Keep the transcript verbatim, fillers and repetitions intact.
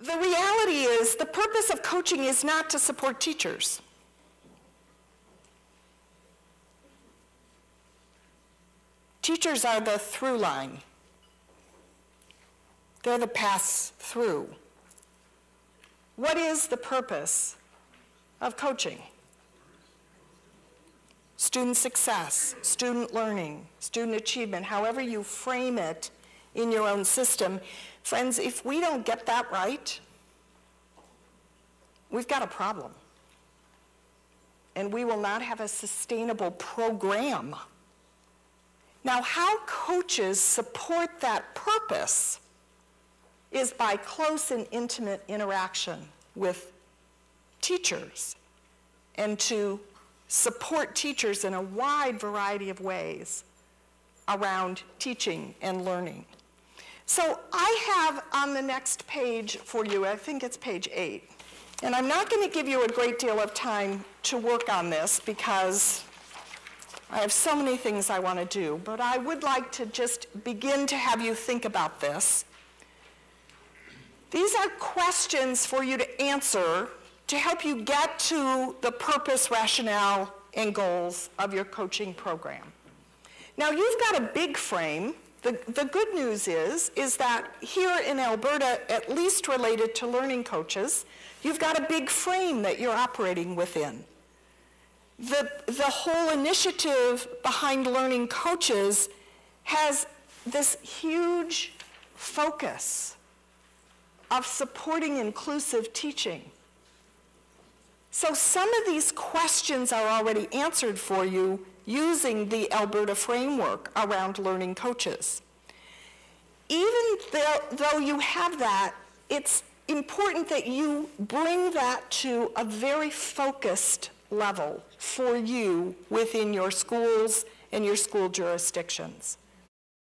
The reality is the purpose of coaching is not to support teachers. Teachers are the through line. They're the pass through. What is the purpose of coaching? Student success, student learning, student achievement, however you frame it in your own system. Friends, if we don't get that right, we've got a problem. And we will not have a sustainable program. Now, how coaches support that purpose is by close and intimate interaction with teachers, and to support teachers in a wide variety of ways around teaching and learning. So I have on the next page for you, I think it's page eight, and I'm not going to give you a great deal of time to work on this because I have so many things I want to do, but I would like to just begin to have you think about this. These are questions for you to answer to help you get to the purpose, rationale, and goals of your coaching program. Now, you've got a big frame. The, the good news is, is that here in Alberta, at least related to learning coaches, you've got a big frame that you're operating within. The, the whole initiative behind learning coaches has this huge focus of supporting inclusive teaching. So some of these questions are already answered for you using the Alberta framework around learning coaches. Even though you have that, it's important that you bring that to a very focused level for you within your schools and your school jurisdictions.